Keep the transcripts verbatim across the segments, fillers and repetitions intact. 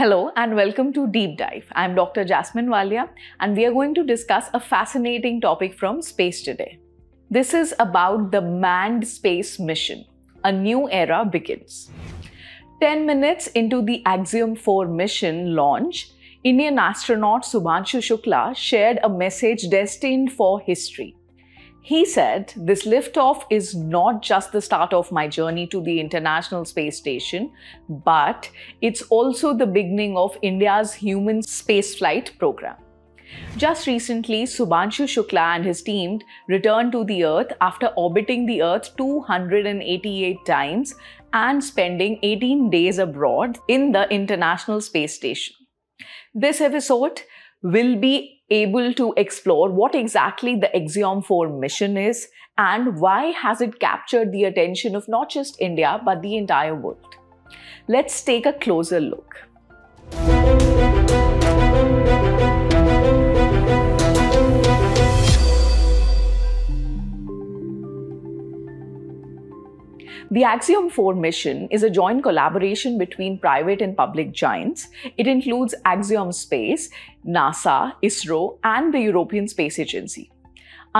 Hello and welcome to Deep Dive. I'm Doctor Jasmine Walia and we are going to discuss a fascinating topic from space today. This is about the manned space mission. A new era begins. ten minutes into the Axiom four mission launch, Indian astronaut Shubhanshu Shukla shared a message destined for history. He said, "This liftoff is not just the start of my journey to the International Space Station, but it's also the beginning of India's human spaceflight program." Just recently, Shubhanshu Shukla and his team returned to the Earth after orbiting the Earth two hundred eighty-eight times and spending eighteen days abroad in the International Space Station. This episode will be able to explore what exactly the Axiom four mission is and why has it captured the attention of not just India but the entire world. Let's take a closer look. The Axiom four mission is a joint collaboration between private and public giants. It includes Axiom Space, NASA, ISRO, and the European Space Agency.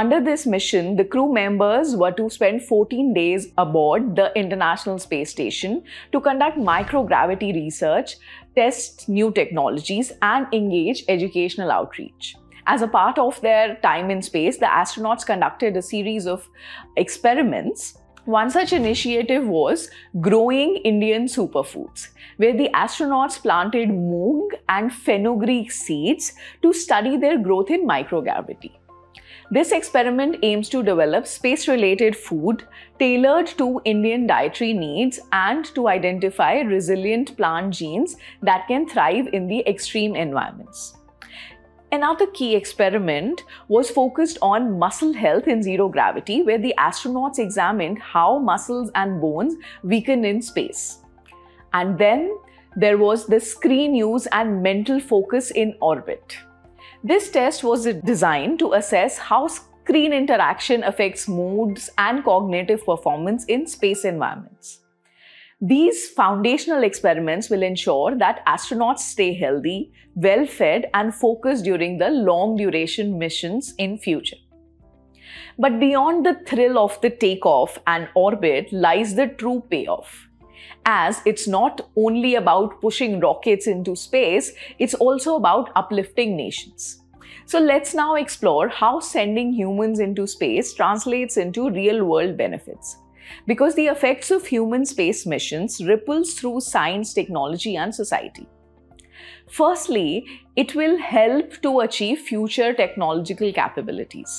Under this mission, the crew members were to spend fourteen days aboard the International Space Station to conduct microgravity research, test new technologies, and engage educational outreach. As a part of their time in space, the astronauts conducted a series of experiments. One such initiative was Growing Indian Superfoods, where the astronauts planted moong and fenugreek seeds to study their growth in microgravity. This experiment aims to develop space-related food tailored to Indian dietary needs and to identify resilient plant genes that can thrive in the extreme environments. Another key experiment was focused on muscle health in zero gravity, where the astronauts examined how muscles and bones weaken in space. And then there was the screen use and mental focus in orbit. This test was designed to assess how screen interaction affects moods and cognitive performance in space environments. These foundational experiments will ensure that astronauts stay healthy, well-fed, and focused during the long-duration missions in future. But beyond the thrill of the takeoff and orbit lies the true payoff, as it's not only about pushing rockets into space, it's also about uplifting nations. So let's now explore how sending humans into space translates into real-world benefits, because the effects of human space missions ripples through science, technology, and society. Firstly, it will help to achieve future technological capabilities.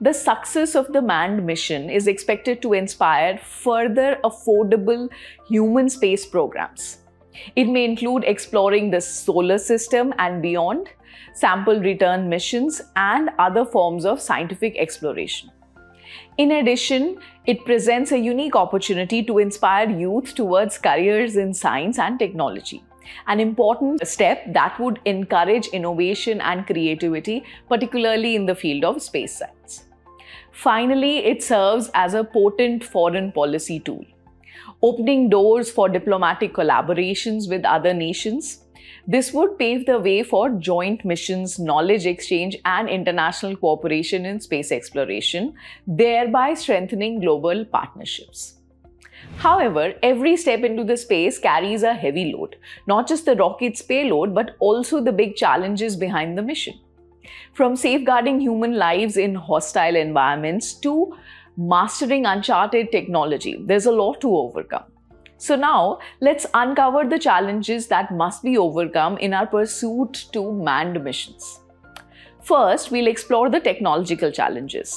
The success of the manned mission is expected to inspire further affordable human space programs. It may include exploring the solar system and beyond, sample return missions, and other forms of scientific exploration. In addition, it presents a unique opportunity to inspire youth towards careers in science and technology, an important step that would encourage innovation and creativity, particularly in the field of space science. Finally, it serves as a potent foreign policy tool, opening doors for diplomatic collaborations with other nations. This would pave the way for joint missions, knowledge exchange, and international cooperation in space exploration, thereby strengthening global partnerships. However, every step into the space carries a heavy load, not just the rocket's payload, but also the big challenges behind the mission. From safeguarding human lives in hostile environments to mastering uncharted technology, there's a lot to overcome. So now, let's uncover the challenges that must be overcome in our pursuit to manned missions. First, we'll explore the technological challenges.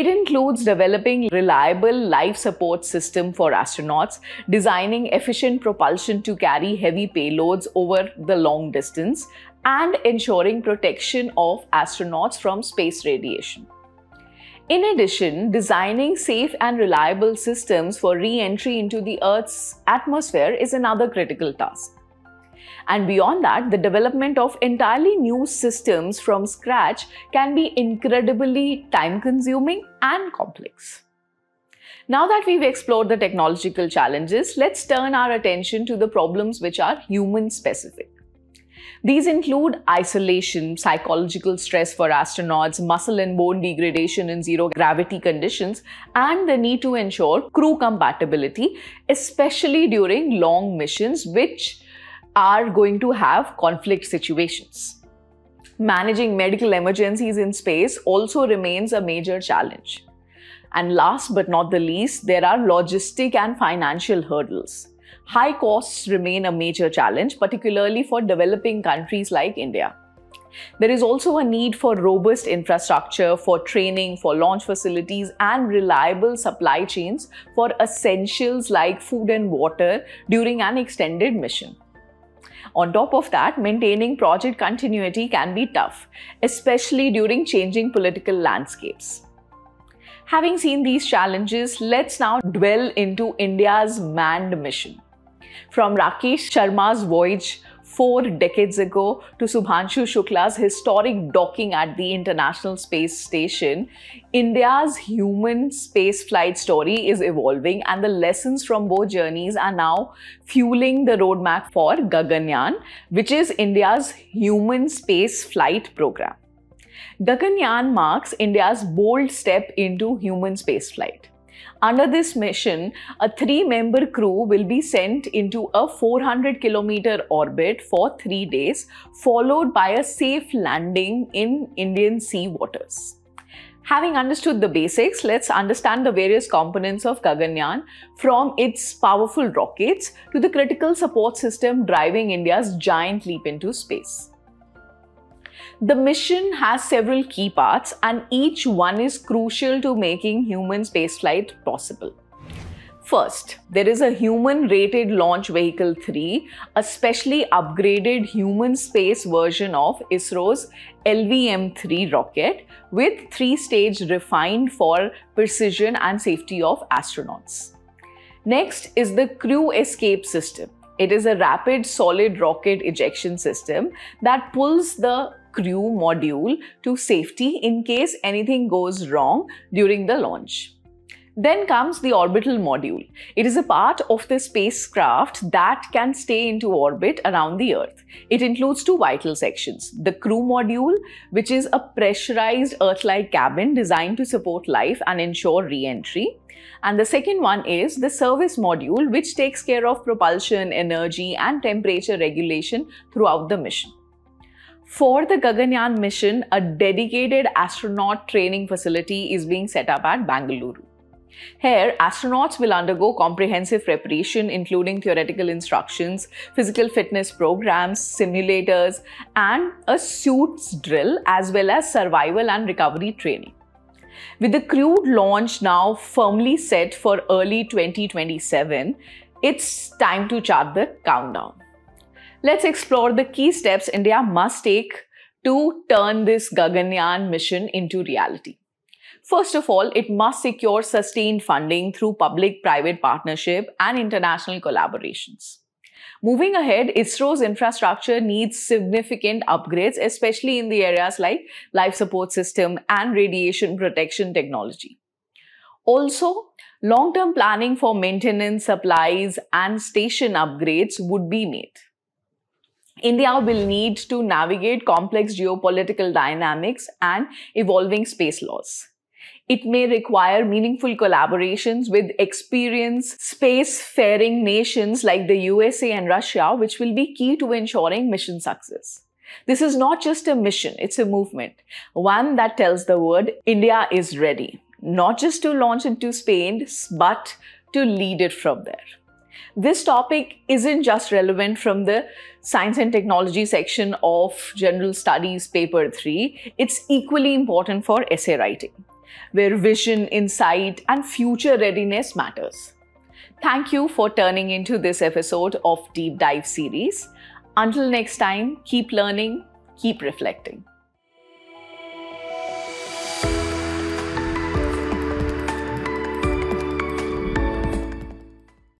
It includes developing reliable life support system for astronauts, designing efficient propulsion to carry heavy payloads over the long distance, and ensuring protection of astronauts from space radiation. In addition, designing safe and reliable systems for re-entry into the Earth's atmosphere is another critical task. And beyond that, the development of entirely new systems from scratch can be incredibly time-consuming and complex. Now that we've explored the technological challenges, let's turn our attention to the problems which are human-specific. These include isolation, psychological stress for astronauts, muscle and bone degradation in zero gravity conditions, and the need to ensure crew compatibility, especially during long missions which are going to have conflict situations. Managing medical emergencies in space also remains a major challenge. And last but not the least, there are logistic and financial hurdles. High costs remain a major challenge, particularly for developing countries like India. There is also a need for robust infrastructure, for training, for launch facilities, and reliable supply chains for essentials like food and water during an extended mission. On top of that, maintaining project continuity can be tough, especially during changing political landscapes. Having seen these challenges, let's now dwell into India's manned mission. From Rakesh Sharma's voyage four decades ago to Shubhanshu Shukla's historic docking at the International Space Station, India's human spaceflight story is evolving, and the lessons from both journeys are now fueling the roadmap for Gaganyaan, which is India's human spaceflight program. Gaganyaan marks India's bold step into human spaceflight. Under this mission, a three-member crew will be sent into a four hundred kilometer orbit for three days, followed by a safe landing in Indian sea waters. Having understood the basics, let's understand the various components of Gaganyaan, from its powerful rockets to the critical support system driving India's giant leap into space. The mission has several key parts, and each one is crucial to making human spaceflight possible. First, there is a human-rated Launch Vehicle three, a specially upgraded human space version of ISRO's L V M three rocket, with three stages refined for precision and safety of astronauts. Next is the Crew Escape System. It is a rapid solid rocket ejection system that pulls the crew module to safety in case anything goes wrong during the launch. Then comes the orbital module. It is a part of the spacecraft that can stay into orbit around the Earth. It includes two vital sections: the crew module, which is a pressurized Earth-like cabin designed to support life and ensure re-entry. And the second one is the service module, which takes care of propulsion, energy, and temperature regulation throughout the mission. For the Gaganyaan mission, a dedicated astronaut training facility is being set up at Bengaluru. Here, astronauts will undergo comprehensive preparation, including theoretical instructions, physical fitness programs, simulators, and a suits drill, as well as survival and recovery training. With the crewed launch now firmly set for early twenty twenty-seven, it's time to chart the countdown. Let's explore the key steps India must take to turn this Gaganyaan mission into reality. First of all, it must secure sustained funding through public-private partnership and international collaborations. Moving ahead, ISRO's infrastructure needs significant upgrades, especially in the areas like life support system and radiation protection technology. Also, long-term planning for maintenance, supplies, and station upgrades would be made. India will need to navigate complex geopolitical dynamics and evolving space laws. It may require meaningful collaborations with experienced space-faring nations like the U S A and Russia, which will be key to ensuring mission success. This is not just a mission, it's a movement, one that tells the world India is ready, not just to launch into space, but to lead it from there. This topic isn't just relevant from the Science and Technology section of General Studies Paper three, it's equally important for essay writing, where vision, insight, and future readiness matters. Thank you for turning into this episode of Deep Dive series. Until next time, keep learning, keep reflecting.